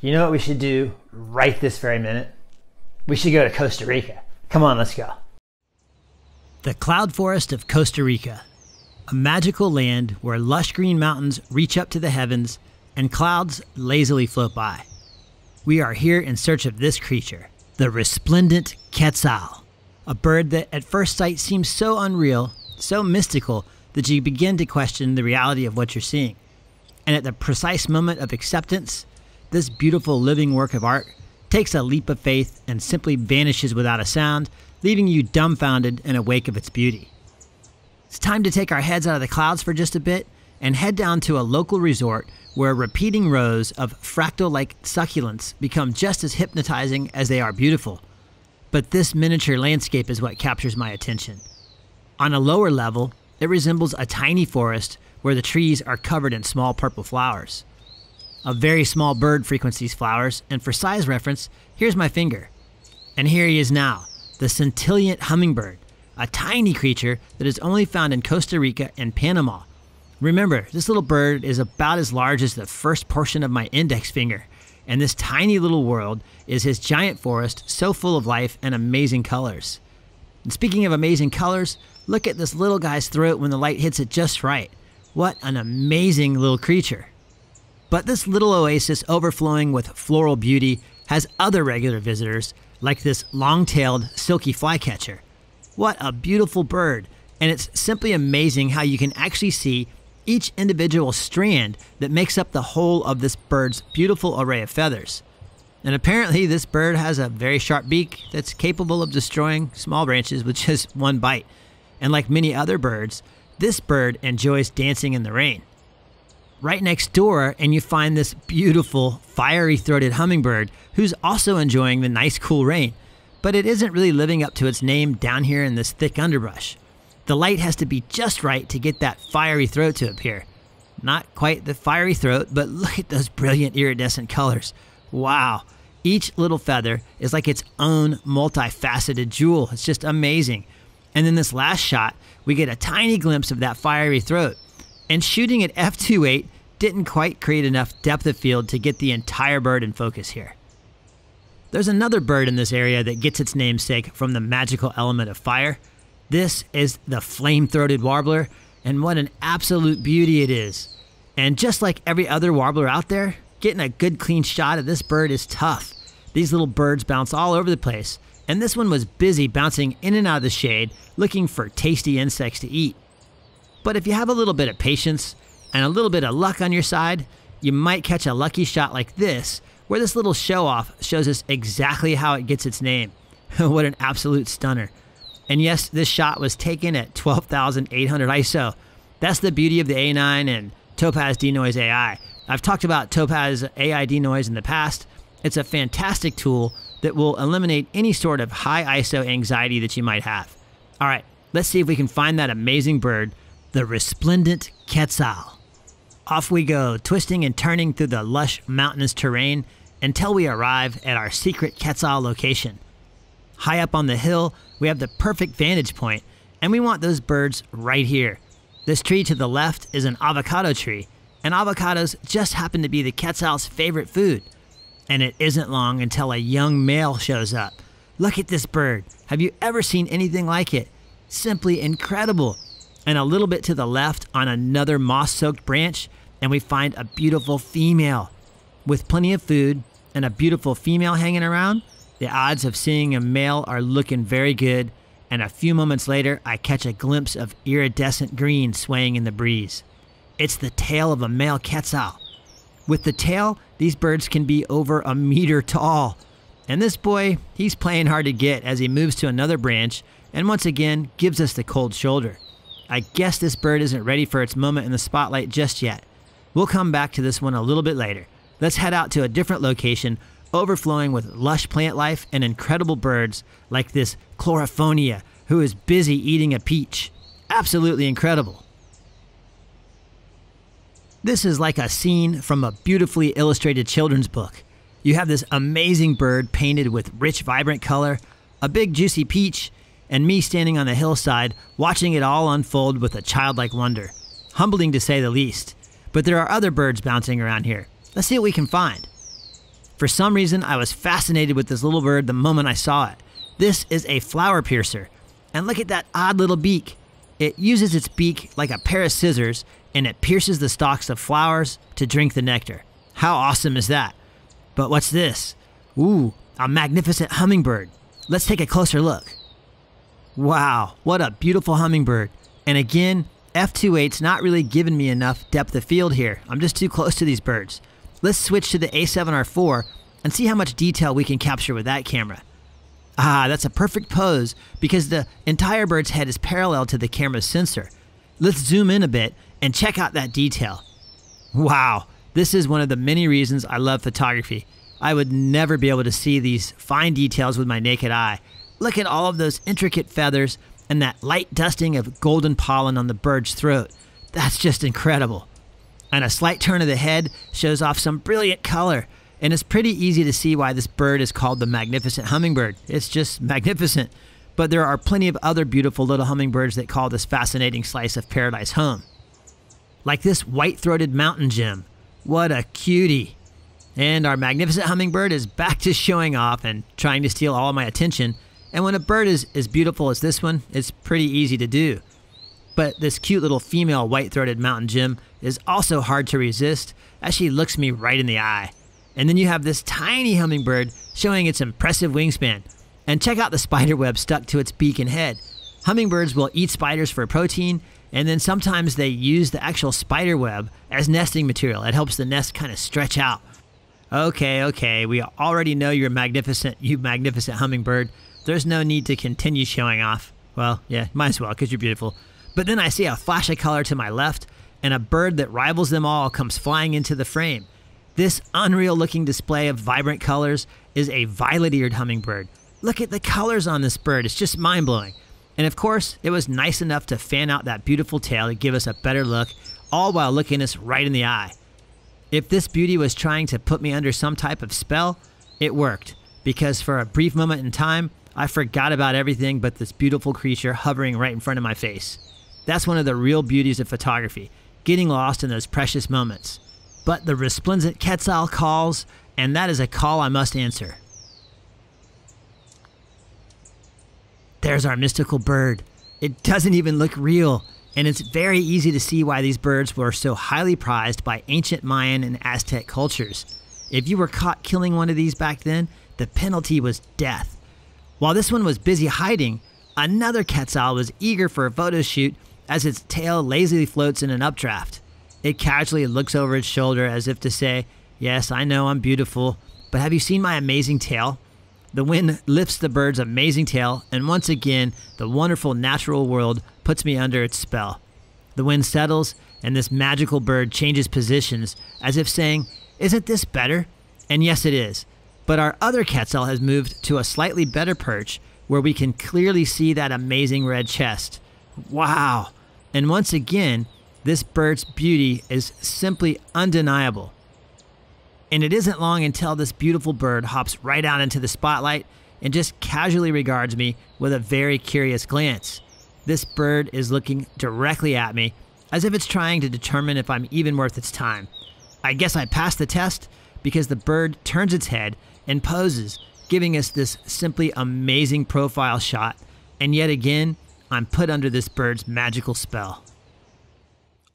You know what we should do right this very minute? We should go to Costa Rica. Come on, let's go. The cloud forest of Costa Rica, a magical land where lush green mountains reach up to the heavens and clouds lazily float by. We are here in search of this creature, the resplendent Quetzal, a bird that at first sight seems so unreal, so mystical, that you begin to question the reality of what you're seeing. And at the precise moment of acceptance, this beautiful living work of art takes a leap of faith and simply vanishes without a sound, leaving you dumbfounded in a wake of its beauty. It's time to take our heads out of the clouds for just a bit and head down to a local resort where repeating rows of fractal-like succulents become just as hypnotizing as they are beautiful. But this miniature landscape is what captures my attention. On a lower level, it resembles a tiny forest where the trees are covered in small purple flowers. A very small bird frequents these flowers, and for size reference, here's my finger. And here he is now, the scintillant hummingbird, a tiny creature that is only found in Costa Rica and Panama. Remember, this little bird is about as large as the first portion of my index finger, and this tiny little world is his giant forest, so full of life and amazing colors. And speaking of amazing colors, look at this little guy's throat when the light hits it just right. What an amazing little creature. But this little oasis overflowing with floral beauty has other regular visitors, like this long-tailed silky flycatcher. What a beautiful bird, and it's simply amazing how you can actually see each individual strand that makes up the whole of this bird's beautiful array of feathers. And apparently this bird has a very sharp beak that's capable of destroying small branches with just one bite. And like many other birds, this bird enjoys dancing in the rain. Right next door, and you find this beautiful, fiery-throated hummingbird who's also enjoying the nice, cool rain. But it isn't really living up to its name down here in this thick underbrush. The light has to be just right to get that fiery throat to appear. Not quite the fiery throat, but look at those brilliant iridescent colors. Wow, each little feather is like its own multifaceted jewel. It's just amazing. And then this last shot, we get a tiny glimpse of that fiery throat. And shooting at f/2.8 didn't quite create enough depth of field to get the entire bird in focus here. There's another bird in this area that gets its namesake from the magical element of fire. This is the flame-throated warbler, and what an absolute beauty it is. And just like every other warbler out there, getting a good clean shot at this bird is tough. These little birds bounce all over the place, and this one was busy bouncing in and out of the shade looking for tasty insects to eat. But if you have a little bit of patience and a little bit of luck on your side, you might catch a lucky shot like this, where this little show-off shows us exactly how it gets its name. What an absolute stunner. And yes, this shot was taken at 12,800 ISO. That's the beauty of the A9 and Topaz Denoise AI. I've talked about Topaz AI Denoise in the past. It's a fantastic tool that will eliminate any sort of high ISO anxiety that you might have. All right, let's see if we can find that amazing bird, the resplendent Quetzal. Off we go, twisting and turning through the lush mountainous terrain until we arrive at our secret Quetzal location. High up on the hill, we have the perfect vantage point, and we want those birds right here. This tree to the left is an avocado tree, and avocados just happen to be the Quetzal's favorite food. And it isn't long until a young male shows up. Look at this bird. Have you ever seen anything like it? Simply incredible. And a little bit to the left on another moss-soaked branch, and we find a beautiful female. With plenty of food and a beautiful female hanging around, the odds of seeing a male are looking very good, and a few moments later, I catch a glimpse of iridescent green swaying in the breeze. It's the tail of a male Quetzal. With the tail, these birds can be over a meter tall. And this boy, he's playing hard to get as he moves to another branch, and once again, gives us the cold shoulder. I guess this bird isn't ready for its moment in the spotlight just yet. We'll come back to this one a little bit later. Let's head out to a different location, overflowing with lush plant life and incredible birds like this Chlorophonia, who is busy eating a peach. Absolutely incredible. This is like a scene from a beautifully illustrated children's book. You have this amazing bird painted with rich, vibrant color, a big juicy peach, and me standing on the hillside watching it all unfold with a childlike wonder. Humbling to say the least. But there are other birds bouncing around here. Let's see what we can find. For some reason, I was fascinated with this little bird the moment I saw it. This is a flower piercer, and look at that odd little beak. It uses its beak like a pair of scissors, and it pierces the stalks of flowers to drink the nectar. How awesome is that? But what's this? Ooh, a magnificent hummingbird. Let's take a closer look. Wow, what a beautiful hummingbird. And again, F28's not really giving me enough depth of field here. I'm just too close to these birds. Let's switch to the A7R IV and see how much detail we can capture with that camera. Ah, that's a perfect pose because the entire bird's head is parallel to the camera's sensor. Let's zoom in a bit and check out that detail. Wow, this is one of the many reasons I love photography. I would never be able to see these fine details with my naked eye. Look at all of those intricate feathers and that light dusting of golden pollen on the bird's throat. That's just incredible. And a slight turn of the head shows off some brilliant color, and it's pretty easy to see why this bird is called the magnificent hummingbird. It's just magnificent. But there are plenty of other beautiful little hummingbirds that call this fascinating slice of paradise home. Like this white-throated mountain gem. What a cutie. And our magnificent hummingbird is back to showing off and trying to steal all of my attention. And when a bird is as beautiful as this one, it's pretty easy to do. But this cute little female white-throated mountain gem is also hard to resist as she looks me right in the eye. And then you have this tiny hummingbird showing its impressive wingspan. And check out the spider web stuck to its beak and head. Hummingbirds will eat spiders for protein, and then sometimes they use the actual spider web as nesting material. It helps the nest kind of stretch out. Okay, we already know you're magnificent, you magnificent hummingbird. There's no need to continue showing off. Well, yeah, might as well, because you're beautiful. But then I see a flash of color to my left, and a bird that rivals them all comes flying into the frame. This unreal-looking display of vibrant colors is a violet-eared hummingbird. Look at the colors on this bird, it's just mind-blowing. And of course, it was nice enough to fan out that beautiful tail to give us a better look, all while looking us right in the eye. If this beauty was trying to put me under some type of spell, it worked, because for a brief moment in time, I forgot about everything but this beautiful creature hovering right in front of my face. That's one of the real beauties of photography, getting lost in those precious moments. But the resplendent Quetzal calls, and that is a call I must answer. There's our mystical bird. It doesn't even look real, and it's very easy to see why these birds were so highly prized by ancient Mayan and Aztec cultures. If you were caught killing one of these back then, the penalty was death. While this one was busy hiding, another Quetzal was eager for a photo shoot as its tail lazily floats in an updraft. It casually looks over its shoulder as if to say, "Yes, I know I'm beautiful, but have you seen my amazing tail?" The wind lifts the bird's amazing tail, and once again, the wonderful natural world puts me under its spell. The wind settles, and this magical bird changes positions, as if saying, "Isn't this better?" And yes, it is. But our other Quetzal has moved to a slightly better perch, where we can clearly see that amazing red chest. Wow! And once again, this bird's beauty is simply undeniable. And it isn't long until this beautiful bird hops right out into the spotlight and just casually regards me with a very curious glance. This bird is looking directly at me, as if it's trying to determine if I'm even worth its time. I guess I passed the test because the bird turns its head and poses, giving us this simply amazing profile shot. And yet again, I'm put under this bird's magical spell.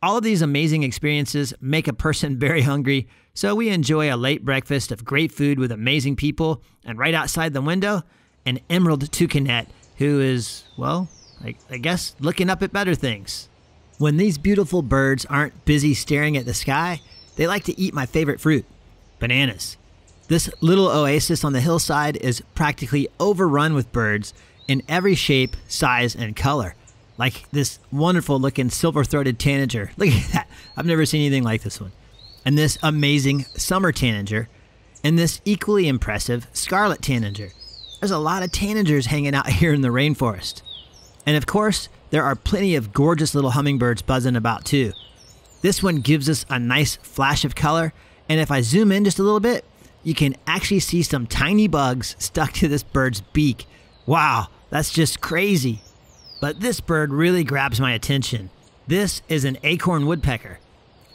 All of these amazing experiences make a person very hungry, so we enjoy a late breakfast of great food with amazing people, and right outside the window, an emerald toucanet who is, well, I guess looking up at better things. When these beautiful birds aren't busy staring at the sky, they like to eat my favorite fruit, bananas. This little oasis on the hillside is practically overrun with birds in every shape, size, and color. Like this wonderful looking silver-throated tanager. Look at that. I've never seen anything like this one. And this amazing summer tanager. And this equally impressive scarlet tanager. There's a lot of tanagers hanging out here in the rainforest. And of course, there are plenty of gorgeous little hummingbirds buzzing about too. This one gives us a nice flash of color. And if I zoom in just a little bit, you can actually see some tiny bugs stuck to this bird's beak. Wow, that's just crazy. But this bird really grabs my attention. This is an acorn woodpecker.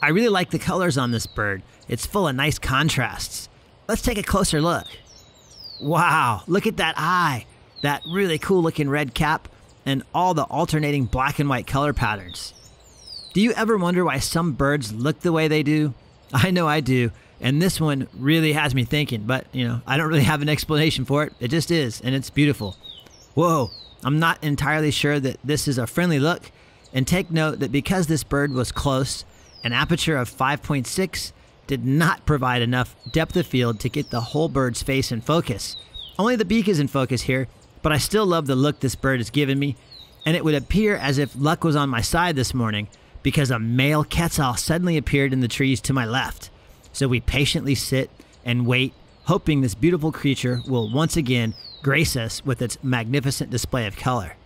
I really like the colors on this bird. It's full of nice contrasts. Let's take a closer look. Wow, look at that eye. That really cool looking red cap and all the alternating black and white color patterns. Do you ever wonder why some birds look the way they do? I know I do, and this one really has me thinking, but you know, I don't really have an explanation for it. It just is, and it's beautiful. Whoa, I'm not entirely sure that this is a friendly look, and take note that because this bird was close, an aperture of 5.6 did not provide enough depth of field to get the whole bird's face in focus. Only the beak is in focus here, but I still love the look this bird has given me, and it would appear as if luck was on my side this morning because a male Quetzal suddenly appeared in the trees to my left. So we patiently sit and wait, hoping this beautiful creature will once again grace us with its magnificent display of color.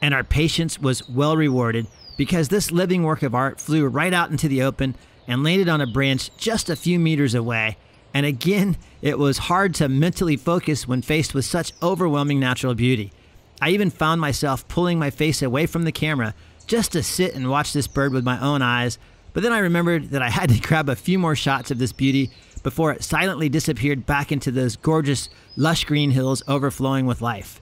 And our patience was well rewarded because this living work of art flew right out into the open and landed on a branch just a few meters away. And again, it was hard to mentally focus when faced with such overwhelming natural beauty. I even found myself pulling my face away from the camera just to sit and watch this bird with my own eyes, but then I remembered that I had to grab a few more shots of this beauty before it silently disappeared back into those gorgeous, lush green hills overflowing with life.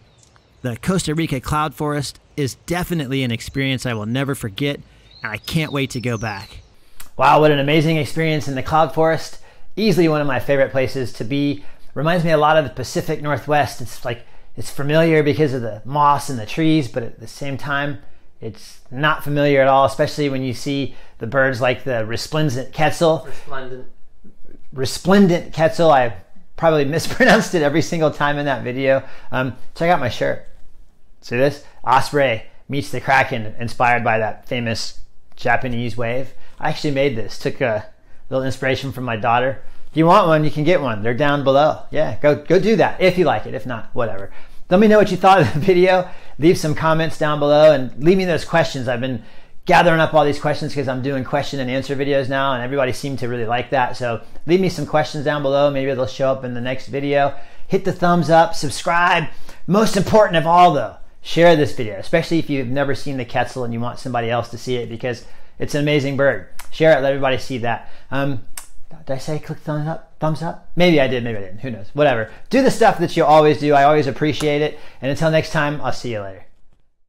The Costa Rica cloud forest is definitely an experience I will never forget, and I can't wait to go back. Wow, what an amazing experience in the cloud forest. Easily one of my favorite places to be. Reminds me a lot of the Pacific Northwest. It's like, it's familiar because of the moss and the trees, but at the same time, it's not familiar at all, especially when you see the birds like the resplendent Quetzal. Resplendent Quetzal. I probably mispronounced it every single time in that video. Check out my shirt. See this? Osprey meets the Kraken, inspired by that famous Japanese wave. I actually made this, took a little inspiration from my daughter. If you want one, you can get one. They're down below. Yeah, go do that if you like it. If not, whatever. Let me know what you thought of the video. Leave some comments down below and leave me those questions. I've been gathering up all these questions because I'm doing question and answer videos now, and everybody seemed to really like that. So leave me some questions down below. Maybe they'll show up in the next video. Hit the thumbs up, subscribe. Most important of all though, share this video, especially if you've never seen the Quetzal and you want somebody else to see it because it's an amazing bird. Share it, let everybody see that. Did I say click thumbs up? Thumbs up? Maybe I did, maybe I didn't. Who knows? Whatever. Do the stuff that you always do. I always appreciate it. And until next time, I'll see you later.